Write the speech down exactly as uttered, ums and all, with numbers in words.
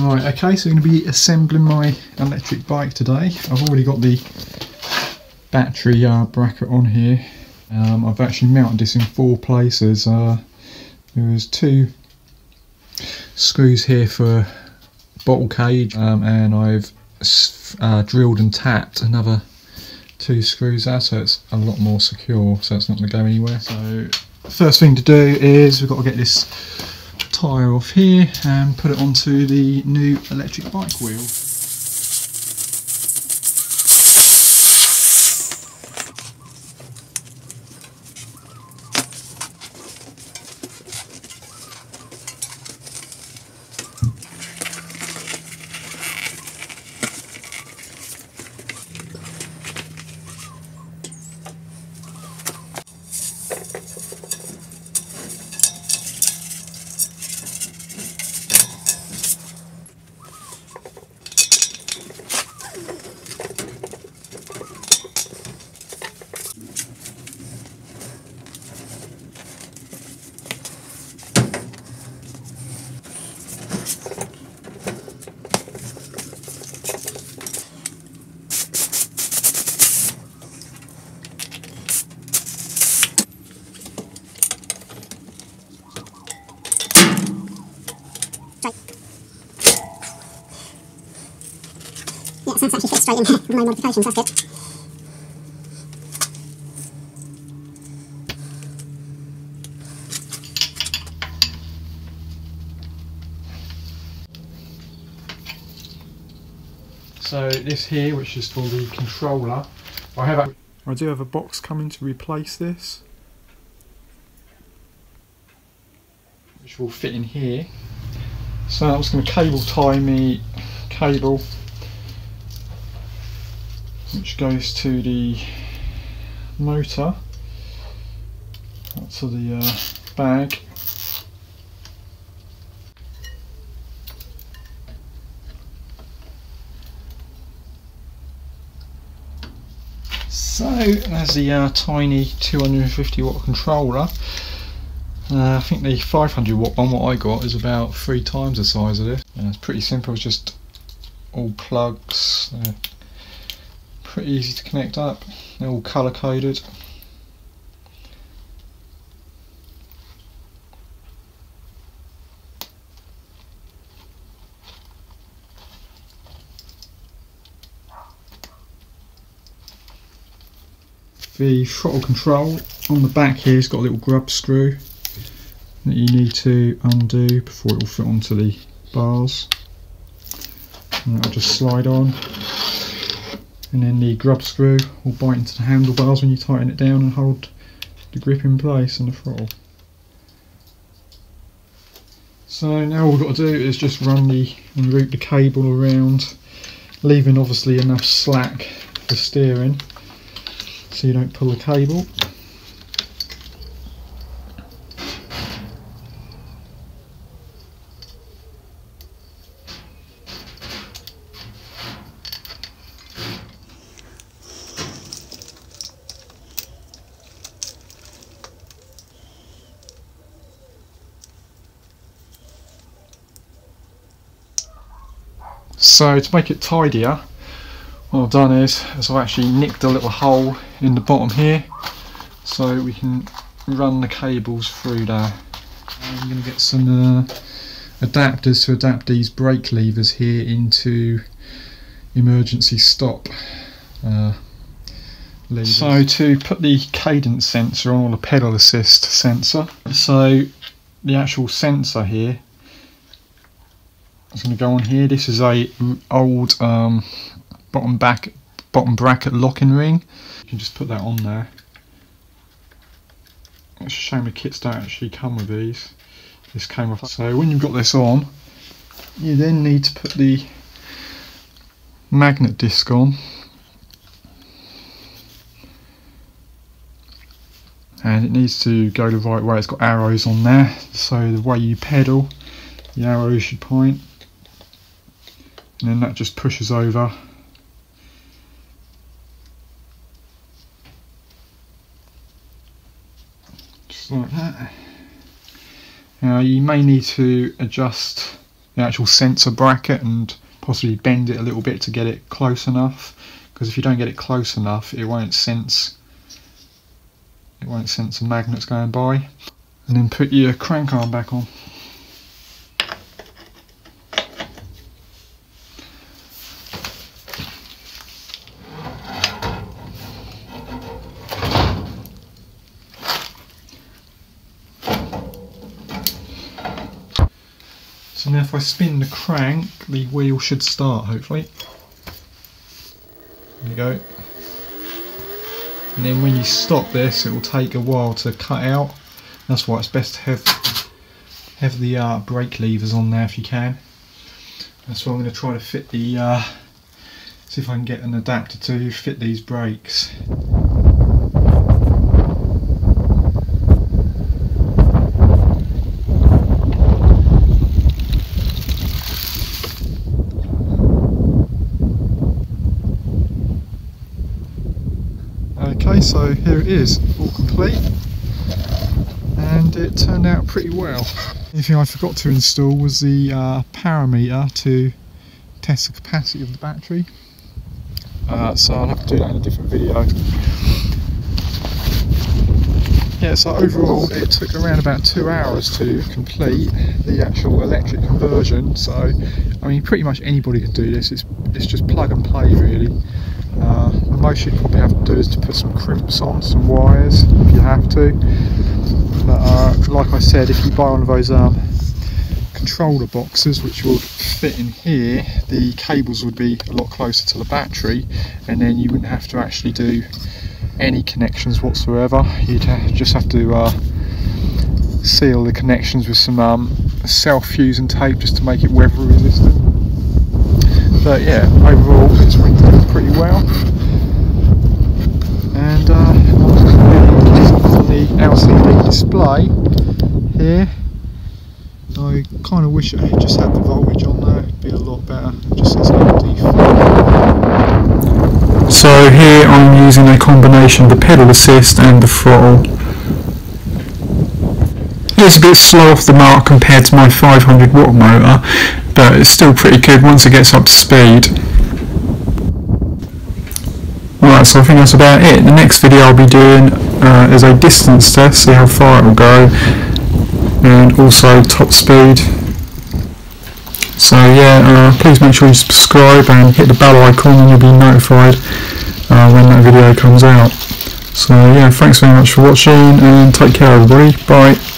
Right, okay, so I'm going to be assembling my electric bike today. I've already got the battery uh, bracket on here. Um, I've actually mounted this in four places. Uh, there was two screws here for bottle cage, um, and I've uh, drilled and tapped another two screws there, so it's a lot more secure, so it's not going to go anywhere. So first thing to do is we've got to get this tire off here and put it onto the new electric bike wheel. Yeah, so it's actually fit straight in with my modifications, that's good. So this here, which is for the controller, I have a I do have a box coming to replace this, which will fit in here. So I'm just going to cable tie me cable, which goes to the motor, up to the uh, bag. So there's the uh, tiny two hundred fifty watt controller. Uh, I think the five hundred watt one, what I got, is about three times the size of this. Uh, it's pretty simple, it's just all plugs. Uh, Pretty easy to connect up, they're all colour coded. The throttle control on the back here has got a little grub screw that you need to undo before it will fit onto the bars. And that'll just slide on. And then the grub screw will bite into the handlebars when you tighten it down and hold the grip in place and the throttle. So now all we've got to do is just run the and route the cable around, leaving obviously enough slack for steering so you don't pull the cable. So to make it tidier, what I've done is, is I've actually nicked a little hole in the bottom here so we can run the cables through there. I'm going to get some uh, adapters to adapt these brake levers here into emergency stop uh, levers. So to put the cadence sensor on, or the pedal assist sensor, so the actual sensor here, it's going to go on here. This is a old um, bottom back, bottom bracket locking ring. You can just put that on there. It's a shame the kits don't actually come with these. This came off. So when you've got this on, you then need to put the magnet disc on, and it needs to go the right way. It's got arrows on there, so the way you pedal, the arrows should point. And then that just pushes over. Just like that. Now you may need to adjust the actual sensor bracket and possibly bend it a little bit to get it close enough, because if you don't get it close enough it won't sense it won't sense the magnets going by. And then put your crank arm back on. So now if I spin the crank, the wheel should start, hopefully. There you go. And then when you stop this, it will take a while to cut out. That's why it's best to have, have the uh, brake levers on there if you can. That's why I'm going to try to fit the, uh, see if I can get an adapter to fit these brakes. Okay, so here it is, all complete. And it turned out pretty well. The thing I forgot to install was the uh, power meter to test the capacity of the battery. Uh, so I'll have to do that in a different video. Yeah, so overall it took around about two hours to complete the actual electric conversion. So, I mean, pretty much anybody can do this. It's, it's just plug and play, really. Uh, the most you'd probably have to do is to put some crimps on, some wires, if you have to. But, uh, like I said, if you buy one of those um, controller boxes which will fit in here, the cables would be a lot closer to the battery, and then you wouldn't have to actually do any connections whatsoever. You'd ha just have to uh, seal the connections with some um, self-fusing tape just to make it weather resistant. But yeah, overall it's been done pretty well. And uh, the L C D display here, I kind of wish I just had the voltage on there, it'd be a lot better. Just says L D four. So here I'm using a combination of the pedal assist and the throttle. It's a bit slow off the mark compared to my five hundred watt motor, but it's still pretty good once it gets up to speed. Alright, so I think that's about it. The next video I'll be doing uh, is a distance test, see how far it will go, and also top speed. So yeah, uh, please make sure you subscribe and hit the bell icon and you'll be notified uh, when that video comes out. So yeah, thanks very much for watching and take care everybody, bye.